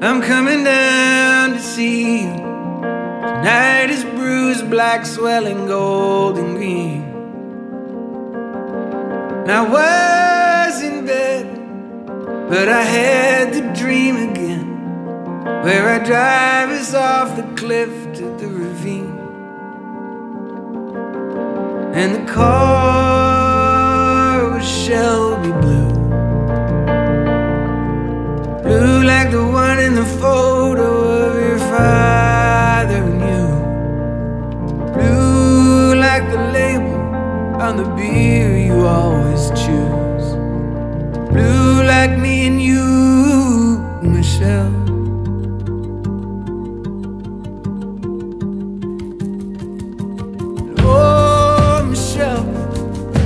I'm coming down to see you. Tonight is bruised, black, swelling, gold and green. And I was in bed, but I had the dream again, where I drive us off the cliff to the ravine. And the car was Shelby blue, blue like the one in the photo of your father and you, blue like the label on the beer you always choose, blue like me and you, Michelle. Oh, Michelle,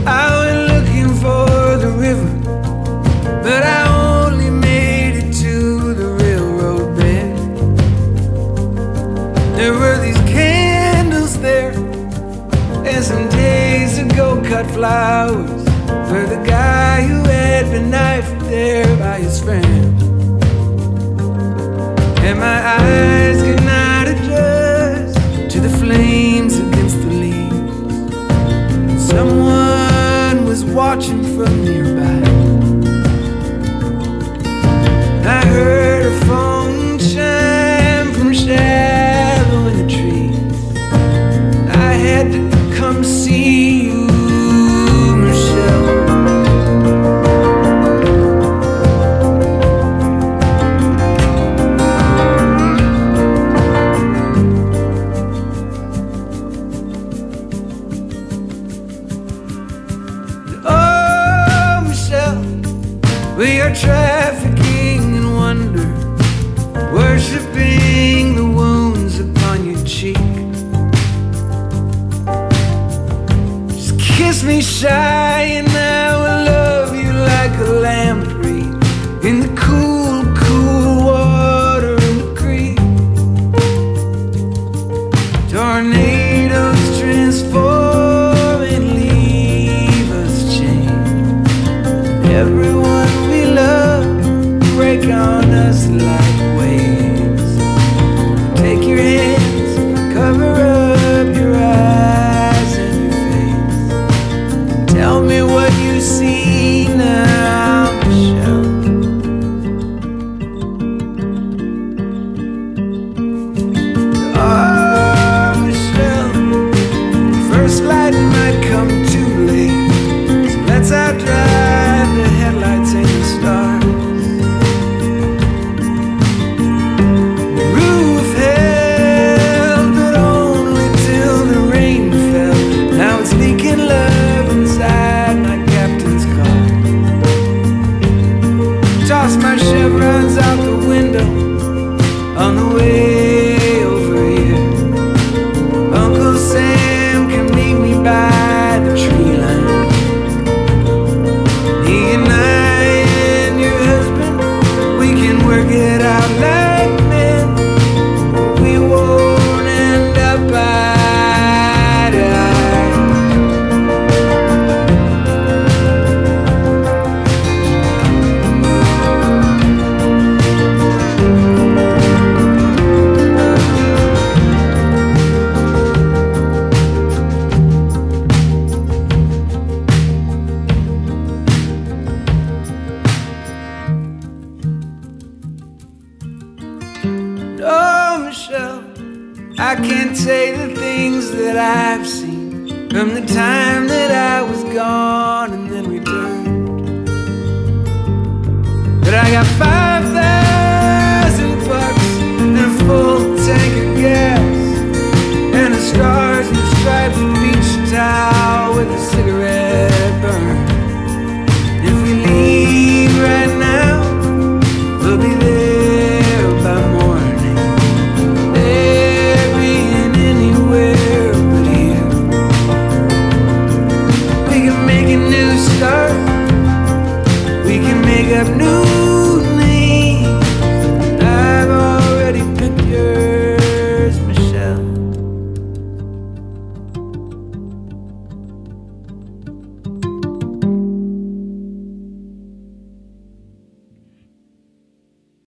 I went looking for the river, but I some days ago cut flowers for the guy who had been knifed there by his friend. And my eyes could not adjust to the flames against the leaves. Someone was watching from nearby. I heard a phone chime from shadow in the trees. I had to come see you, Michelle. And oh, Michelle, we are trafficking in wonder, worshipping the wounds upon your cheek. Kiss me shy and I will love you like a lamprey in the cool, cool water in the creek. Tornadoes transform and leave us chained. Everyone we love break on us like waves. Take your hands, cover up your eyes. Tell me what you see now, Michelle. Oh, Michelle, first light might come too late, so let's outdrive the headlights and the stars. The roof held, but only till the rain fell. Now it's leaking love inside my captain's car. Toss my chevrons out the window on the way over here. Uncle Sam can meet me by the tree line. He and I and your husband, we can work it out like men. We won't end up by Michelle, I can't say the things that I've seen from the time that I was gone and then returned. But I got five.